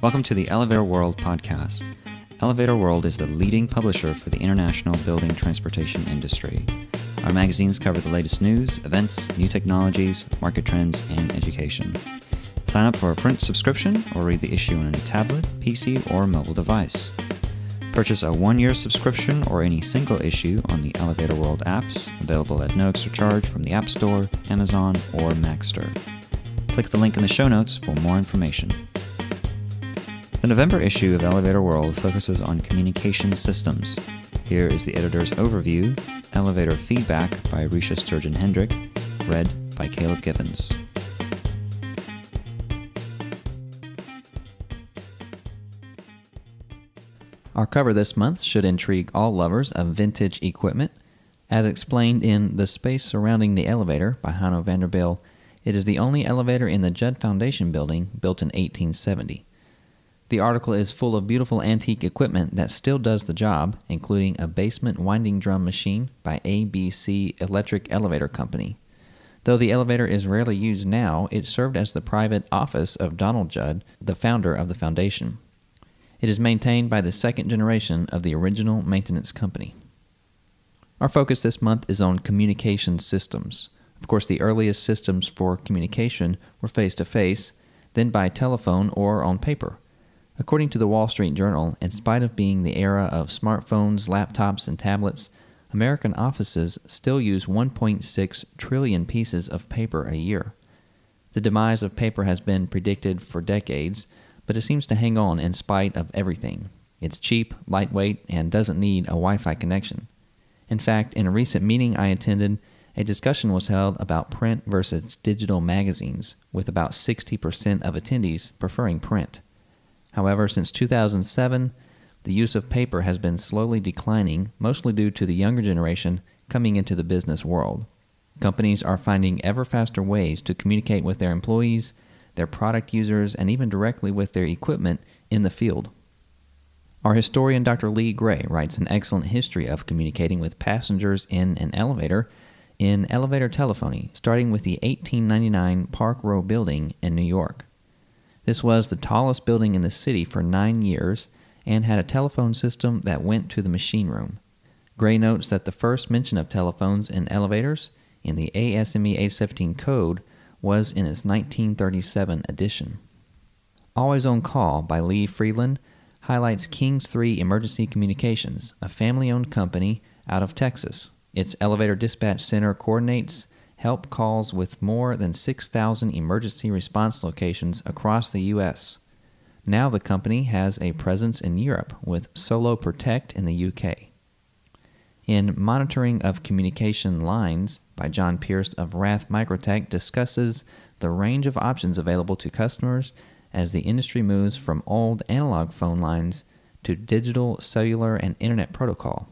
Welcome to the Elevator World podcast. Elevator World is the leading publisher for the international building transportation industry. Our magazines cover the latest news, events, new technologies, market trends, and education. Sign up for a print subscription or read the issue on any tablet, PC, or mobile device. Purchase a one-year subscription or any single issue on the Elevator World apps, available at no extra charge from the App Store, Amazon, or Maxster. Click the link in the show notes for more information. The November issue of Elevator World focuses on communication systems. Here is the editor's overview, Elevator Feedback by Risha Sturgeon Hendrick, read by Caleb Gibbons. Our cover this month should intrigue all lovers of vintage equipment. As explained in The Space Surrounding the Elevator by Hanno Vanderbilt, it is the only elevator in the Judd Foundation building built in 1870. The article is full of beautiful antique equipment that still does the job, including a basement winding drum machine by ABC Electric Elevator Company. Though the elevator is rarely used now, it served as the private office of Donald Judd, the founder of the foundation. It is maintained by the second generation of the original maintenance company. Our focus this month is on communication systems. Of course, the earliest systems for communication were face-to-face, then by telephone or on paper. According to the Wall Street Journal, in spite of being the era of smartphones, laptops, and tablets, American offices still use 1.6 trillion pieces of paper a year. The demise of paper has been predicted for decades, but it seems to hang on in spite of everything. It's cheap, lightweight, and doesn't need a Wi-Fi connection. In fact, in a recent meeting I attended, a discussion was held about print versus digital magazines, with about 60% of attendees preferring print. However, since 2007, the use of paper has been slowly declining, mostly due to the younger generation coming into the business world. Companies are finding ever faster ways to communicate with their employees, their product users, and even directly with their equipment in the field. Our historian Dr. Lee Gray writes an excellent history of communicating with passengers in an elevator in Elevator Telephony, starting with the 1899 Park Row building in New York. This was the tallest building in the city for 9 years and had a telephone system that went to the machine room. Gray notes that the first mention of telephones in elevators in the ASME A17 code was in its 1937 edition. Always on Call by Lee Freeland highlights King's 3 Emergency Communications, a family-owned company out of Texas. Its elevator dispatch center coordinates help calls with more than 6,000 emergency response locations across the U.S. Now the company has a presence in Europe with Solo Protect in the U.K. In Monitoring of Communication Lines by John Pierce of Rath Microtech discusses the range of options available to customers as the industry moves from old analog phone lines to digital, cellular, and internet protocol.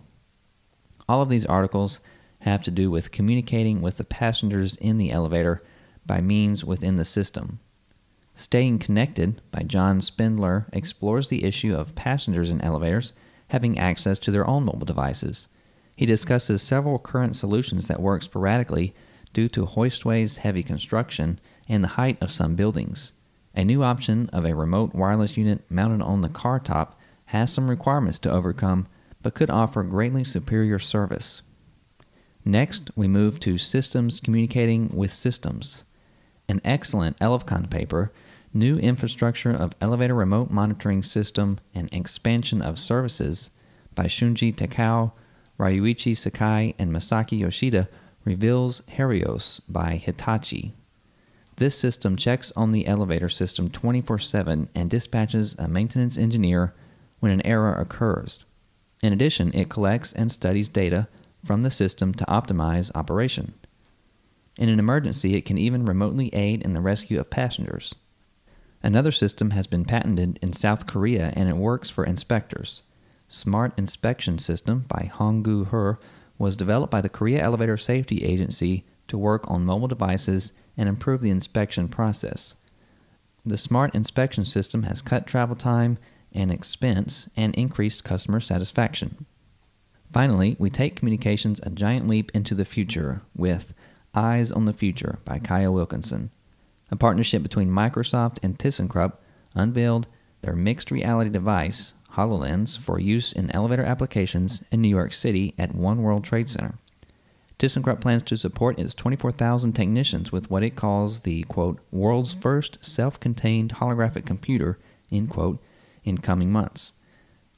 All of these articles have to do with communicating with the passengers in the elevator by means within the system. Staying Connected by John Spindler explores the issue of passengers in elevators having access to their own mobile devices. He discusses several current solutions that work sporadically due to hoistways, heavy construction, and the height of some buildings. A new option of a remote wireless unit mounted on the car top has some requirements to overcome, but could offer greatly superior service. Next, we move to Systems Communicating with Systems, an excellent Elefcon paper, New Infrastructure of Elevator Remote Monitoring System and Expansion of Services by Shunji Takao, Ryuichi Sakai, and Masaki Yoshida, reveals Herios by Hitachi. This system checks on the elevator system 24/7 and dispatches a maintenance engineer when an error occurs. In addition, it collects and studies data from the system to optimize operation. In an emergency, it can even remotely aid in the rescue of passengers. Another system has been patented in South Korea and it works for inspectors. Smart Inspection System by Hong-Gu Her was developed by the Korea Elevator Safety Agency to work on mobile devices and improve the inspection process. The Smart Inspection System has cut travel time and expense and increased customer satisfaction. Finally, we take communications a giant leap into the future with Eyes on the Future by Kaya Wilkinson. A partnership between Microsoft and ThyssenKrupp unveiled their mixed reality device, HoloLens, for use in elevator applications in New York City at One World Trade Center. ThyssenKrupp plans to support its 24,000 technicians with what it calls the, quote, world's first self-contained holographic computer, end quote, in coming months.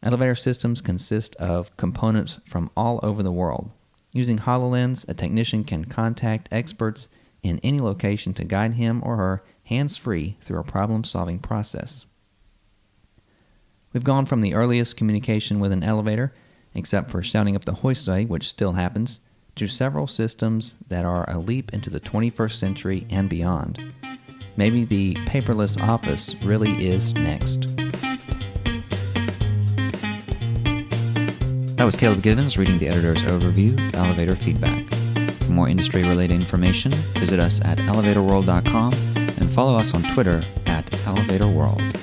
Elevator systems consist of components from all over the world. Using HoloLens, a technician can contact experts in any location to guide him or her hands-free through a problem-solving process. We've gone from the earliest communication with an elevator, except for shouting up the hoistway, which still happens, to several systems that are a leap into the 21st century and beyond. Maybe the paperless office really is next. That was Caleb Givens reading the editor's overview, Elevator Feedback. For more industry-related information, visit us at elevatorworld.com and follow us on Twitter at elevatorworld.